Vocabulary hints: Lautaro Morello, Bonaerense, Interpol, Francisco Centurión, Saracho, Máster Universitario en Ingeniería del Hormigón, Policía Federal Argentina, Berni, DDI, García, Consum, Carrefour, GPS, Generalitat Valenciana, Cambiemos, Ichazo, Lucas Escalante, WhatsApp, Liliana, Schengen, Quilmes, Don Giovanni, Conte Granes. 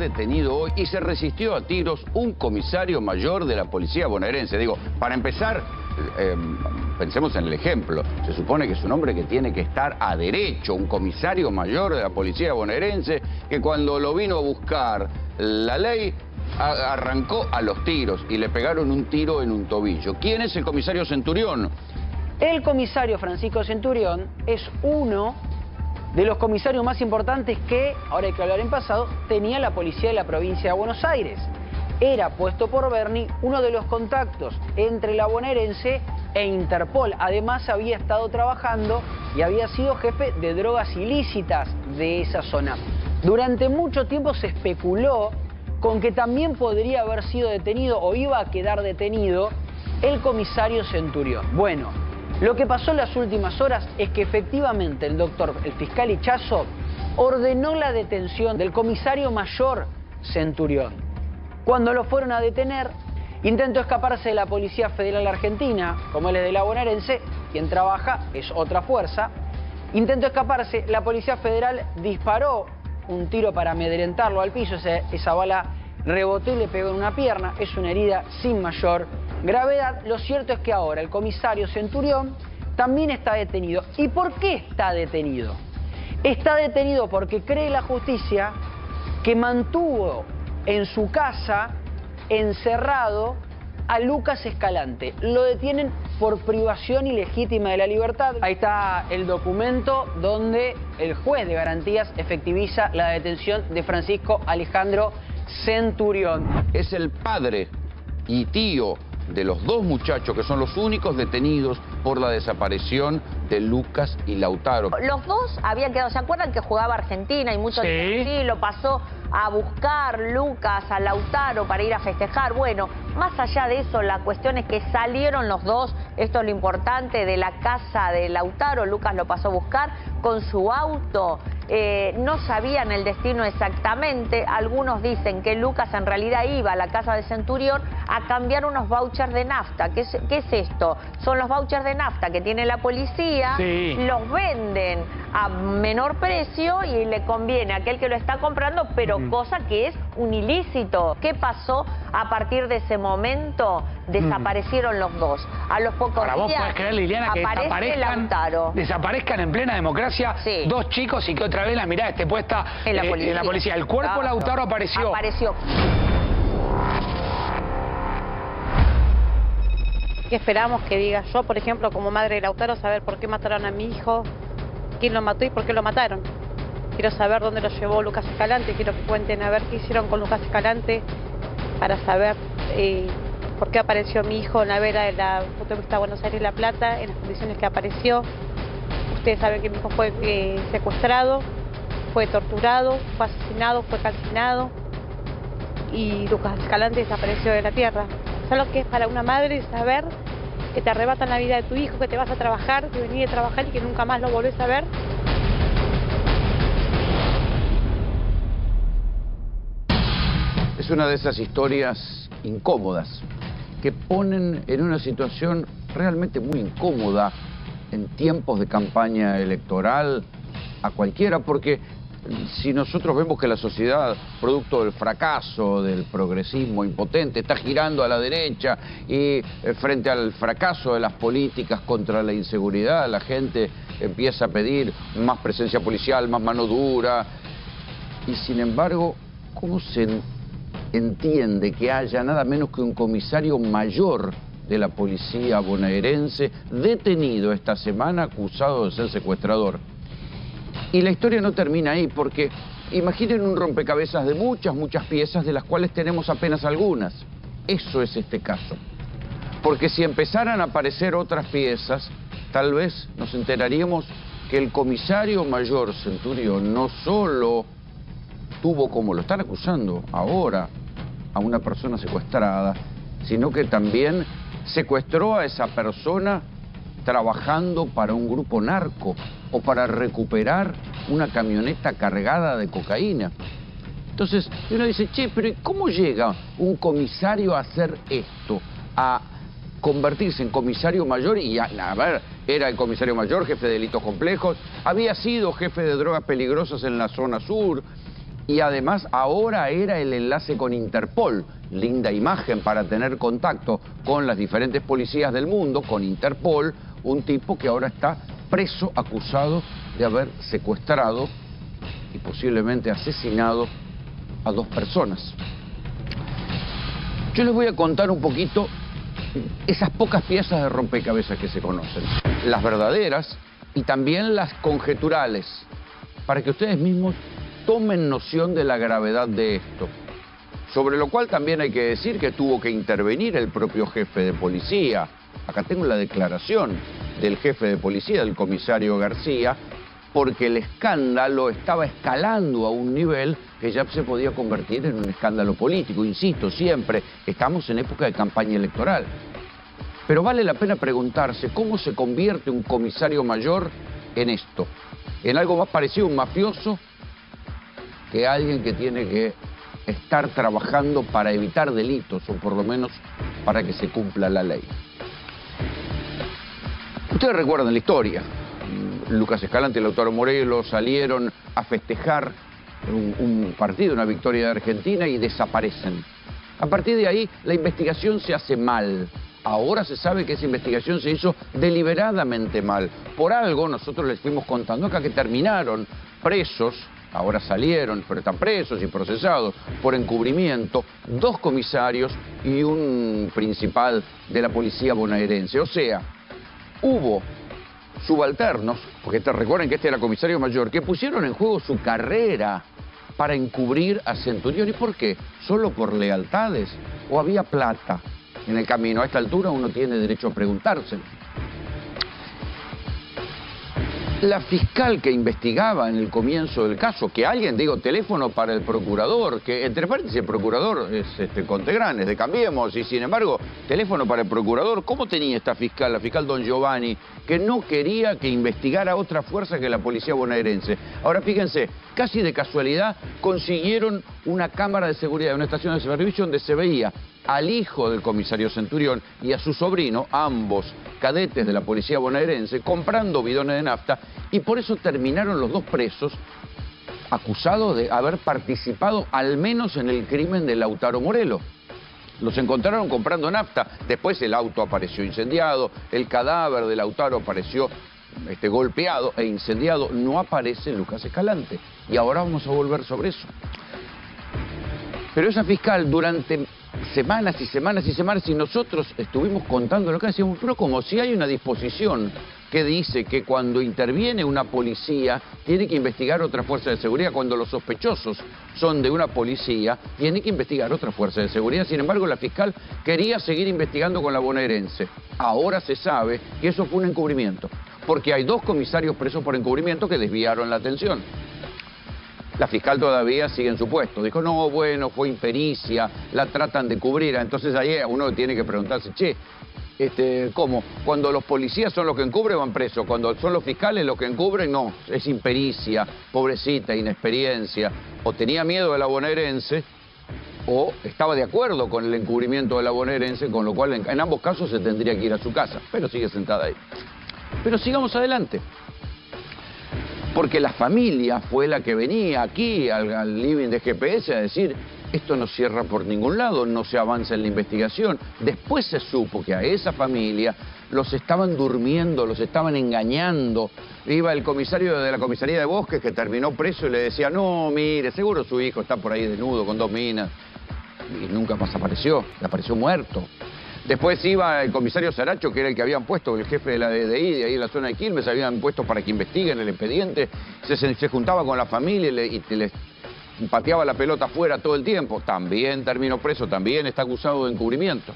detenido hoy y se resistió a tiros un comisario mayor de la policía bonaerense. Digo, para empezar, pensemos en el ejemplo. Se supone que es un hombre que tiene que estar a derecho, un comisario mayor de la policía bonaerense, que cuando lo vino a buscar la ley arrancó a los tiros y le pegaron un tiro en un tobillo. ¿Quién es el comisario Centurión? El comisario Francisco Centurión es uno de los comisarios más importantes que, ahora hay que hablar en pasado, tenía la policía de la provincia de Buenos Aires. Era puesto por Berni uno de los contactos entre la bonaerense e Interpol. Además había estado trabajando y había sido jefe de drogas ilícitas de esa zona. Durante mucho tiempo se especuló con que también podría haber sido detenido o iba a quedar detenido el comisario Centurión. Bueno, lo que pasó en las últimas horas es que efectivamente el fiscal Ichazo ordenó la detención del comisario mayor Centurión. Cuando lo fueron a detener, intentó escaparse de la Policía Federal Argentina, como él es de la bonaerense, quien trabaja es otra fuerza. Intentó escaparse, la Policía Federal disparó un tiro para amedrentarlo al piso, esa bala rebotó y le pegó en una pierna, es una herida sin mayor gravedad. Lo cierto es que ahora el comisario Centurión también está detenido. ¿Y por qué está detenido? Está detenido porque cree la justicia que mantuvo en su casa encerrado a Lucas Escalante. Lo detienen por privación ilegítima de la libertad. Ahí está el documento donde el juez de garantías efectiviza la detención de Francisco Alejandro Centurión. Es el padre y tío de los dos muchachos que son los únicos detenidos por la desaparición de Lucas y Lautaro. Los dos habían quedado, ¿se acuerdan que jugaba Argentina y muchos dicen sí, lo pasó a buscar Lucas a Lautaro para ir a festejar? Bueno, más allá de eso, la cuestión es que salieron los dos, esto es lo importante, de la casa de Lautaro. Lucas lo pasó a buscar con su auto, no sabían el destino exactamente. Algunos dicen que Lucas en realidad iba a la casa de Centurión a cambiar unos vouchers de nafta. ¿Qué es esto? Son los vouchers de nafta que tiene la policía, sí, los venden a menor precio y le conviene a aquel que lo está comprando, pero cosa que es un ilícito. ¿Qué pasó? A partir de ese momento desaparecieron los dos. A los pocos días, vos podés creer, Liliana, que desaparezcan en plena democracia, sí, dos chicos y que otra vez la mirada esté puesta en la policía. El cuerpo, claro, Lautaro apareció. ¿Qué esperamos que diga yo, por ejemplo, como madre de Lautaro, saber por qué mataron a mi hijo, quién lo mató y por qué lo mataron? Quiero saber dónde lo llevó Lucas Escalante, quiero que cuenten a ver qué hicieron con Lucas Escalante para saber por qué apareció mi hijo en la vera de la autopista Buenos Aires y La Plata, en las condiciones que apareció. Ustedes saben que mi hijo fue secuestrado, fue torturado, fue asesinado, fue calcinado y Lucas Escalante desapareció de la tierra. ¿Sabes lo que es para una madre saber que te arrebatan la vida de tu hijo, que te vas a trabajar, que venís a trabajar y que nunca más lo volvés a ver? Es una de esas historias incómodas que ponen en una situación realmente muy incómoda en tiempos de campaña electoral a cualquiera, porque si nosotros vemos que la sociedad, producto del fracaso, del progresismo impotente, está girando a la derecha y frente al fracaso de las políticas contra la inseguridad, la gente empieza a pedir más presencia policial, más mano dura, y sin embargo, ¿cómo se entiende que haya nada menos que un comisario mayor de la policía bonaerense detenido esta semana acusado de ser secuestrador? Y la historia no termina ahí, porque imaginen un rompecabezas de muchas piezas, de las cuales tenemos apenas algunas. Eso es este caso. Porque si empezaran a aparecer otras piezas, tal vez nos enteraríamos que el comisario mayor Centurión no solo tuvo, como lo están acusando ahora, a una persona secuestrada, sino que también secuestró a esa persona trabajando para un grupo narco o para recuperar una camioneta cargada de cocaína. Entonces uno dice, che, pero ¿cómo llega un comisario a hacer esto? A convertirse en comisario mayor y a ver, era el comisario mayor, jefe de delitos complejos, había sido jefe de drogas peligrosas en la zona sur, Y además ahora era el enlace con Interpol. Linda imagen para tener contacto con las diferentes policías del mundo, con Interpol, un tipo que ahora está preso, acusado de haber secuestrado y posiblemente asesinado a dos personas. Yo les voy a contar un poquito esas pocas piezas de rompecabezas que se conocen, las verdaderas y también las conjeturales, para que ustedes mismos tomen noción de la gravedad de esto, sobre lo cual también hay que decir que tuvo que intervenir el propio jefe de policía. Acá tengo la declaración del jefe de policía, del comisario García, porque el escándalo estaba escalando a un nivel que ya se podía convertir en un escándalo político. Insisto, siempre estamos en época de campaña electoral. Pero vale la pena preguntarse cómo se convierte un comisario mayor en esto, en algo más parecido a un mafioso que alguien que tiene que estar trabajando para evitar delitos o por lo menos para que se cumpla la ley. Ustedes recuerdan la historia. Lucas Escalante y Lautaro Morello salieron a festejar un partido, una victoria de Argentina, y desaparecen. A partir de ahí la investigación se hace mal. Ahora se sabe que esa investigación se hizo deliberadamente mal. Por algo nosotros les fuimos contando acá que terminaron presos, ahora salieron, pero están presos y procesados por encubrimiento, dos comisarios y un principal de la policía bonaerense. O sea, hubo subalternos, porque recuerden que este era comisario mayor, que pusieron en juego su carrera para encubrir a Centurión. ¿Y por qué? ¿Solo por lealtades? ¿O había plata en el camino? A esta altura uno tiene derecho a preguntárselo. La fiscal que investigaba en el comienzo del caso, que alguien, digo, teléfono para el procurador, que entre paréntesis el procurador es Conte Granes, de Cambiemos, y sin embargo, teléfono para el procurador. ¿Cómo tenía esta fiscal, la fiscal Don Giovanni, que no quería que investigara otra fuerza que la policía bonaerense? Ahora fíjense, casi de casualidad consiguieron una cámara de seguridad de una estación de servicio donde se veía al hijo del comisario Centurión y a su sobrino, ambos cadetes de la policía bonaerense, comprando bidones de nafta, y por eso terminaron los dos presos, acusados de haber participado al menos en el crimen de Lautaro Morello. Los encontraron comprando nafta, después el auto apareció incendiado, el cadáver de Lautaro apareció golpeado e incendiado, no aparece Lucas Escalante. Y ahora vamos a volver sobre eso. Pero esa fiscal durante semanas y semanas y semanas, y nosotros estuvimos contando lo que decíamos, pero como si hay una disposición que dice que cuando interviene una policía tiene que investigar otra fuerza de seguridad, cuando los sospechosos son de una policía tiene que investigar otra fuerza de seguridad. Sin embargo, la fiscal quería seguir investigando con la bonaerense. Ahora se sabe que eso fue un encubrimiento, porque hay dos comisarios presos por encubrimiento que desviaron la atención. La fiscal todavía sigue en su puesto. Dijo, no, bueno, fue impericia, la tratan de cubrir. Entonces ahí uno tiene que preguntarse, che, ¿cómo? Cuando los policías son los que encubren, van presos. Cuando son los fiscales los que encubren, no. Es impericia, pobrecita, inexperiencia. O tenía miedo de la bonaerense, o estaba de acuerdo con el encubrimiento de la bonaerense, con lo cual en ambos casos se tendría que ir a su casa. Pero sigue sentada ahí. Pero sigamos adelante. Porque la familia fue la que venía aquí al living de GPS a decir, esto no cierra por ningún lado, no se avanza en la investigación. Después se supo que a esa familia los estaban durmiendo, los estaban engañando. Iba el comisario de la comisaría de Bosques, que terminó preso, y le decía, no, mire, seguro su hijo está por ahí desnudo con dos minas. Y nunca más apareció, apareció muerto. Después iba el comisario Saracho, que era el que habían puesto, el jefe de la DDI, de ahí en la zona de Quilmes, habían puesto para que investiguen el expediente. Se juntaba con la familia y les pateaba la pelota afuera todo el tiempo. También terminó preso, también está acusado de encubrimiento.